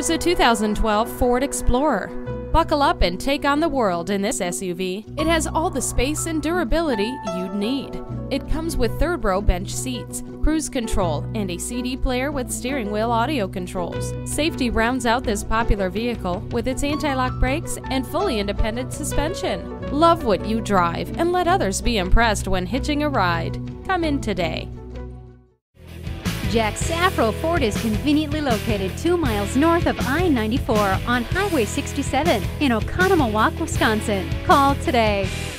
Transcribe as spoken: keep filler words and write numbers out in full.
Here's a two thousand twelve Ford Explorer. Buckle up and take on the world in this S U V. It has all the space and durability you'd need. It comes with third row bench seats, cruise control, and a C D player with steering wheel audio controls. Safety rounds out this popular vehicle with its anti-lock brakes and fully independent suspension. Love what you drive and let others be impressed when hitching a ride. Come in today. Jack Safro Ford is conveniently located two miles north of I ninety-four on Highway sixty-seven in Oconomowoc, Wisconsin. Call today.